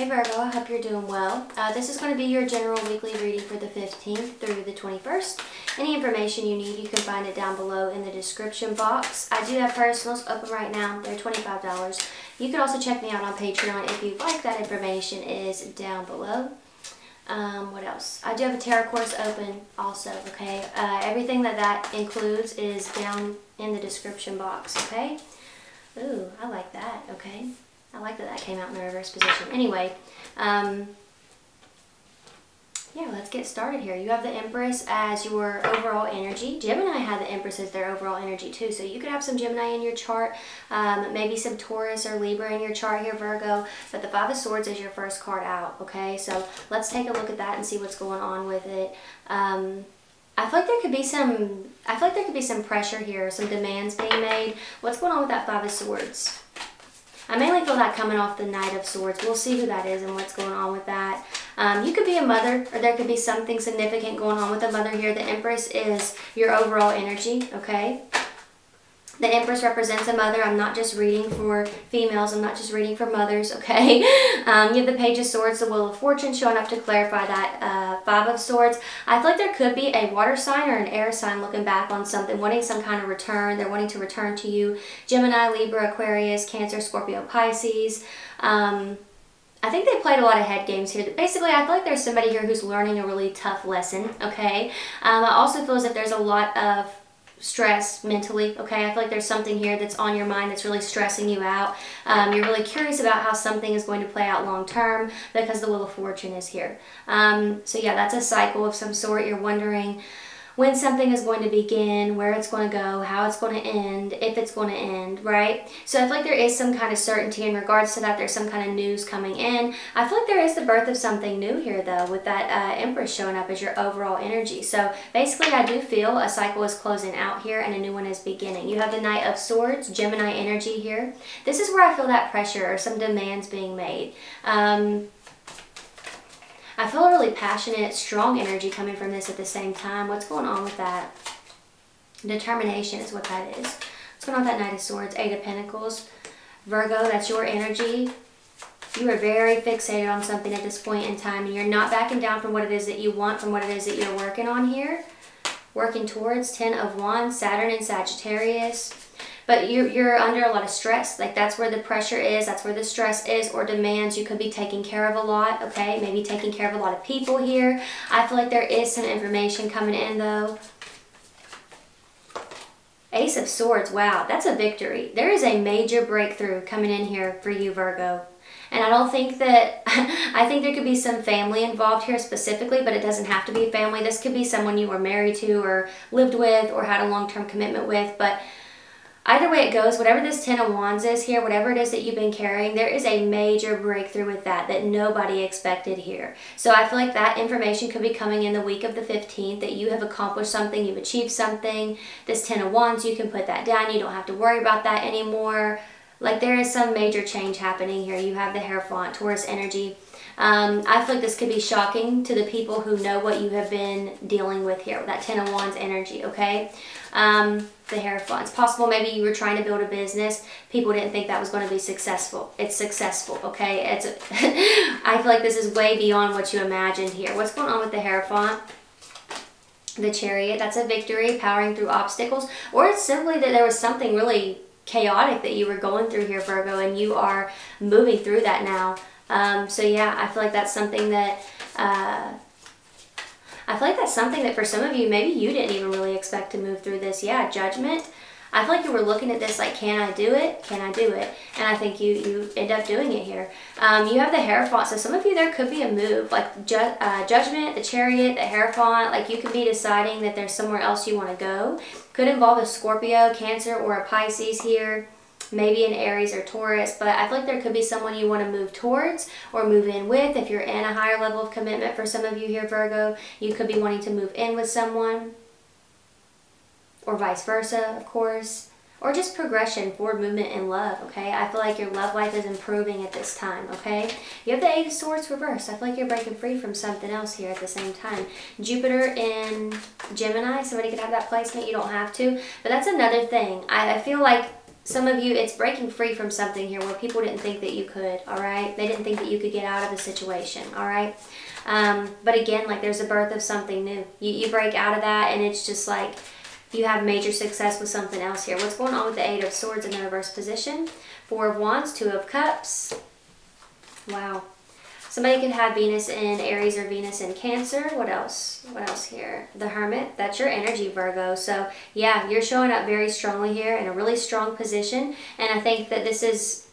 Hey Virgo, I hope you're doing well. This is going to be your general weekly reading for the 15th through the 21st. Any information you need, you can find it down below in the description box. I do have personals open right now. They're $25. You can also check me out on Patreon if you'd like. That information is down below. What else? I do have a tarot course open also, okay? Everything that includes is down in the description box, okay? Ooh, I like that, okay? I like that that came out in the reverse position. Anyway, yeah, let's get started here. You have the Empress as your overall energy. Gemini had the Empress as their overall energy too, so you could have some Gemini in your chart, maybe some Taurus or Libra in your chart here, Virgo, but the Five of Swords is your first card out, okay? So let's take a look at that and see what's going on with it. I feel like there could be some pressure here, some demands being made. What's going on with that Five of Swords? I mainly feel that coming off the Knight of Swords. We'll see who that is and what's going on with that. You could be a mother, or there could be something significant going on with a mother here. The Empress is your overall energy, okay? The Empress represents a mother. I'm not just reading for females. I'm not just reading for mothers, okay? You have the Page of Swords, the Wheel of Fortune showing up to clarify that Five of Swords. I feel like there could be a water sign or an air sign looking back on something, wanting some kind of return. They're wanting to return to you. Gemini, Libra, Aquarius, Cancer, Scorpio, Pisces. I think they played a lot of head games here. Basically, I feel like there's somebody here who's learning a really tough lesson, okay? I also feel as if there's a lot of stress mentally, okay? I feel like there's something here that's on your mind that's really stressing you out. You're really curious about how something is going to play out long term because the Wheel of Fortune is here. So yeah, that's a cycle of some sort. You're wondering when something is going to begin, where it's going to go, how it's going to end, if it's going to end, right? So I feel like there is some kind of certainty in regards to that. There's some kind of news coming in. I feel like there is the birth of something new here, though, with that Empress showing up as your overall energy. So basically, I do feel a cycle is closing out here and a new one is beginning. You have the Knight of Swords, Gemini energy here. This is where I feel that pressure or some demands being made. I feel a really passionate, strong energy coming from this at the same time. What's going on with that? Determination is what that is. What's going on with that Knight of Swords? Eight of Pentacles. Virgo, that's your energy. You are very fixated on something at this point in time, and you're not backing down from what it is that you want, from what it is that you're working on here. Working towards. Ten of Wands, Saturn and Sagittarius. But you're under a lot of stress. Like, that's where the pressure is. That's where the stress is, or demands. You could be taking care of a lot, okay? Maybe taking care of a lot of people here. I feel like there is some information coming in, though. Ace of Swords. Wow, that's a victory. There is a major breakthrough coming in here for you, Virgo. And I don't think that, I think there could be some family involved here specifically, but it doesn't have to be family. This could be someone you were married to or lived with or had a long-term commitment with, but either way it goes, whatever this Ten of Wands is here, whatever it is that you've been carrying, there is a major breakthrough with that nobody expected here. So I feel like that information could be coming in the week of the 15th, that you have accomplished something, you've achieved something. This Ten of Wands, you can put that down. You don't have to worry about that anymore. Like, there is some major change happening here. You have the Hierophant, Taurus energy. I feel like this could be shocking to the people who know what you have been dealing with here, with that Ten of Wands energy, okay? The Hierophant. It's possible maybe you were trying to build a business. People didn't think that was going to be successful. It's successful, okay? I feel like this is way beyond what you imagined here. What's going on with the Hierophant? The Chariot. That's a victory, powering through obstacles. Or it's simply that there was something really chaotic that you were going through here, Virgo, and you are moving through that now. So yeah, I feel like that's something that for some of you, maybe you didn't even really expect to move through this. Yeah, Judgment. I feel like you were looking at this like, can I do it? Can I do it? And I think you end up doing it here. You have the Hierophant. So some of you, there could be a move, like Judgment, the Chariot, the Hierophant. Like, you could be deciding that there's somewhere else you want to go. Could involve a Scorpio, Cancer, or a Pisces here. Maybe an Aries or Taurus, but I feel like there could be someone you want to move towards or move in with. If you're in a higher level of commitment for some of you here, Virgo, you could be wanting to move in with someone, or vice versa, of course, or just progression, forward movement in love, okay? I feel like your love life is improving at this time, okay? You have the Eight of Swords reversed. I feel like you're breaking free from something else here at the same time. Jupiter in Gemini, somebody could have that placement. You don't have to, but that's another thing. I feel like Some of you, it's breaking free from something here where people didn't think that you could, all right? They didn't think that you could get out of the situation, all right? But again, like there's a birth of something new. You break out of that and it's just like you have major success with something else here. What's going on with the Eight of Swords in the reverse position? Four of Wands, Two of Cups. Wow. Somebody could have Venus in Aries or Venus in Cancer. What else? What else here? The Hermit. That's your energy, Virgo. So, yeah, you're showing up very strongly here in a really strong position. And I think that this is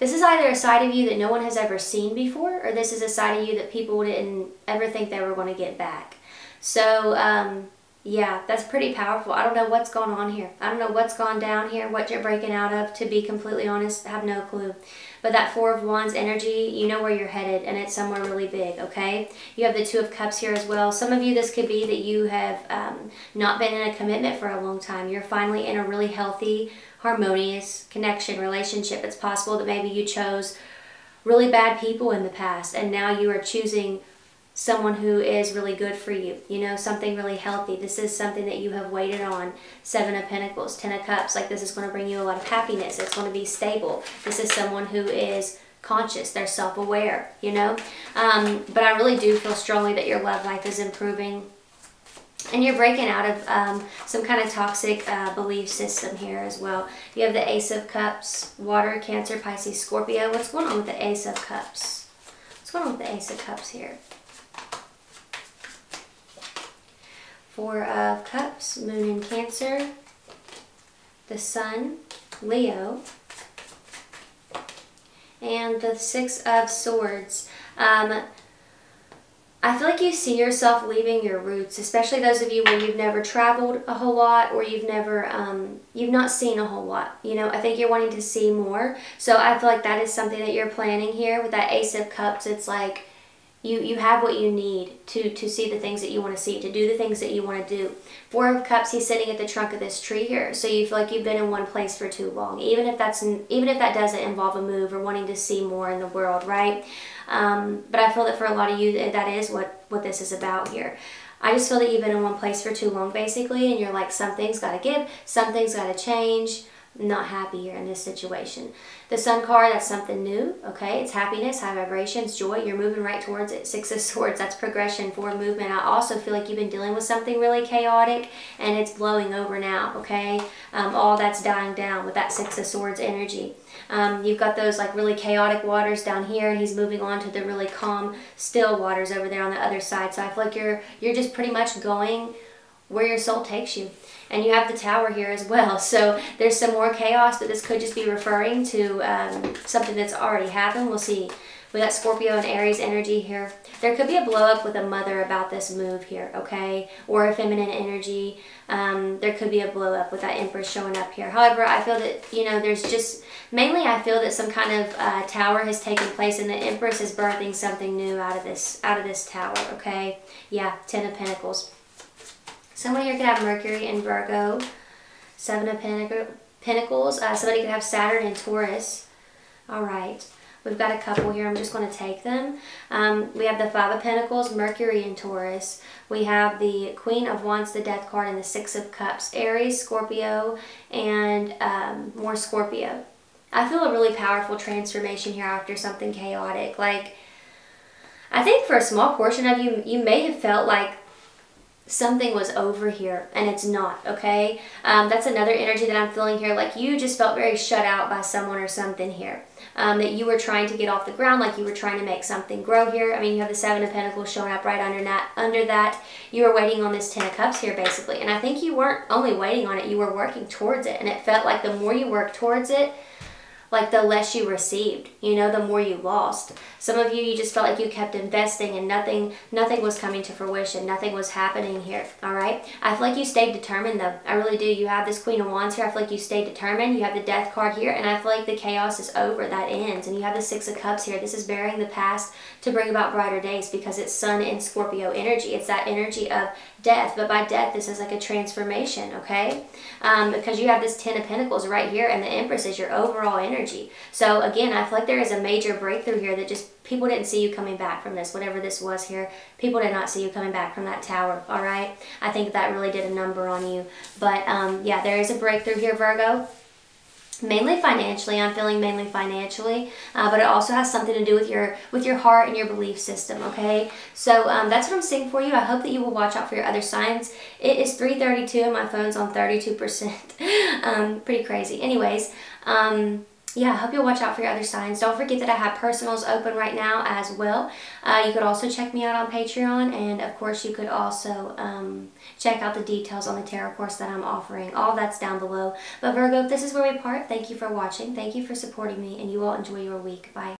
either a side of you that no one has ever seen before, or this is a side of you that people didn't ever think they were going to get back. So, yeah, that's pretty powerful. I don't know what's going on here. I don't know what's gone down here, what you're breaking out of. To be completely honest, I have no clue. But that Four of Wands energy, you know where you're headed, and it's somewhere really big, okay? You have the Two of Cups here as well. Some of you, this could be that you have not been in a commitment for a long time. You're finally in a really healthy, harmonious connection, relationship. It's possible that maybe you chose really bad people in the past, and now you are choosing someone who is really good for you, you know, something really healthy. This is something that you have waited on. Seven of Pentacles, Ten of Cups, like this is going to bring you a lot of happiness. It's going to be stable. This is someone who is conscious. They're self-aware, you know. But I really do feel strongly that your love life is improving. And you're breaking out of some kind of toxic belief system here as well. You have the Ace of Cups, Water, Cancer, Pisces, Scorpio. What's going on with the Ace of Cups? What's going on with the Ace of Cups here? Four of Cups, Moon in Cancer, the Sun, Leo, and the Six of Swords. I feel like you see yourself leaving your roots, especially those of you where you've never traveled a whole lot, or you've not seen a whole lot. You know, I think you're wanting to see more. So I feel like that is something that you're planning here with that Ace of Cups. It's like, you have what you need to see the things that you want to see, to do the things that you want to do. Four of Cups, he's sitting at the trunk of this tree here. So you feel like you've been in one place for too long, even if that doesn't involve a move or wanting to see more in the world, right? But I feel that for a lot of you, that is what this is about here. I just feel that you've been in one place for too long, basically, and you're like, something's got to give, something's got to change. Not happy here in this situation. The Sun card, that's something new, okay? It's happiness, high vibrations, joy. You're moving right towards it. Six of Swords, that's progression, forward movement. I also feel like you've been dealing with something really chaotic and it's blowing over now, okay? All that's dying down with that Six of Swords energy. You've got those like really chaotic waters down here, and he's moving on to the really calm, still waters over there on the other side. So I feel like you're just pretty much going where your soul takes you. And you have the Tower here as well. So there's some more chaos, but this could just be referring to something that's already happened. We'll see. We got Scorpio and Aries energy here. There could be a blow up with a mother about this move here, okay? Or a feminine energy. There could be a blow up with that Empress showing up here. However, I feel that, you know, there's just, mainly I feel that some kind of Tower has taken place, and the Empress is birthing something new out of this Tower, okay? Yeah, Ten of Pentacles. Someone here could have Mercury in Virgo, Seven of Pentacles. Somebody could have Saturn in Taurus. All right. We've got a couple here. I'm just going to take them. We have the Five of Pentacles, Mercury in Taurus. We have the Queen of Wands, the Death card, and the Six of Cups. Aries, Scorpio, and more Scorpio. I feel a really powerful transformation here after something chaotic. Like, I think for a small portion of you, you may have felt like something was over here, and it's not, okay? That's another energy that I'm feeling here, like you just felt very shut out by someone or something here, that you were trying to get off the ground, like you were trying to make something grow here. I mean, you have the Seven of Pentacles showing up right under that. You were waiting on this Ten of Cups here, basically, and I think you weren't only waiting on it, you were working towards it, and it felt like the more you worked towards it, like the less you received, you know, the more you lost. Some of you, you just felt like you kept investing and nothing was coming to fruition. Nothing was happening here, all right? I feel like you stayed determined, though. I really do. You have this Queen of Wands here. I feel like you stayed determined. You have the Death card here, and I feel like the chaos is over. That ends. And you have the Six of Cups here. This is burying the past to bring about brighter days, because it's Sun and Scorpio energy. It's that energy of death, but by death, this is like a transformation, okay? Because you have this Ten of Pentacles right here, and the Empress is your overall energy. So again, I feel like there is a major breakthrough here that just, people didn't see you coming back from this, whatever this was here. People did not see you coming back from that Tower, all right? I think that really did a number on you. But yeah, there is a breakthrough here, Virgo. Mainly financially, I'm feeling mainly financially, but it also has something to do with your heart and your belief system, okay? So that's what I'm seeing for you. I hope that you will watch out for your other signs. It is 3:32 and my phone's on 32%. Pretty crazy. Anyways, yeah, I hope you'll watch out for your other signs. Don't forget that I have personals open right now as well. You could also check me out on Patreon, and of course you could also check out the details on the tarot course that I'm offering. All that's down below. But Virgo, this is where we part. Thank you for watching. Thank you for supporting me, and you all enjoy your week. Bye.